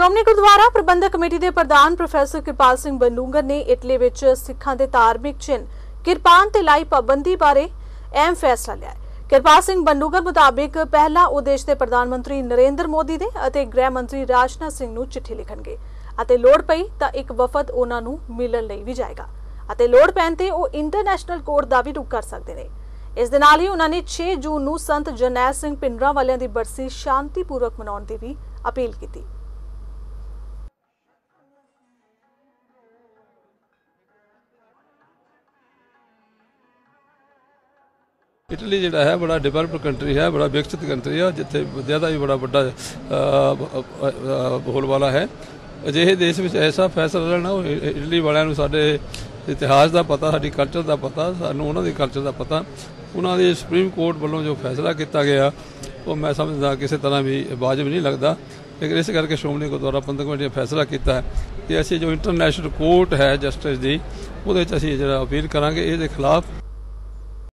श्रोमणी gurdwara Parbandhak Committee के प्रधान professor Kirpal Singh Bandugar ने इटली विच सिखां दे धार्मिक चिन्ह किरपान ते लाई पाबंदी बारे अहम फैसला लिया। किरपाल सिंह बंडूगर मुताबिक पहला वो देश के प्रधानमंत्री नरेंद्र मोदी दे अते गृह मंत्री राजनाथ सिंह नूं चिट्ठी लिखणगे अते लोड़ पई तां एक वफद उन्हां नूं मिलण लई भी जाएगा अते लोड़ पैण ते ओह इंटरनेशनल कोर्ट दा भी रुख कर सकदे ने। इस दे नाल ही उन्होंने 6 जून नूं संत जरनैल सिंह भिंडरांवाले दी बरसी शांतिपूर्वक मनाउण दी भी अपील कीती। इटली जिहड़ा है बड़ा डिवेलप्ड कंट्री है, बड़ा विकसित कंट्री है, जिथे विद्या का भी बड़ा वड्डा बोलबाला है। अजिहे देश में ऐसा फैसला लेना इटली वालियां नूं साडे इतिहास का पता, साडी कल्चर का पता, सानूं उन्हां दे कल्चर का पता। उन्हां दे सुप्रीम कोर्ट वालों जो फैसला किया गया वो मैं समझदा किसी तरह भी वाजिब नहीं लगता, लेकिन इस करके श्रोमणी गुरुद्वारा प्रबंधक कमेटी ने फैसला किया है कि असीं जो इंटरनेशनल कोर्ट है जस्टिस की, वो असीं जो अपील करांगे इसके खिलाफ।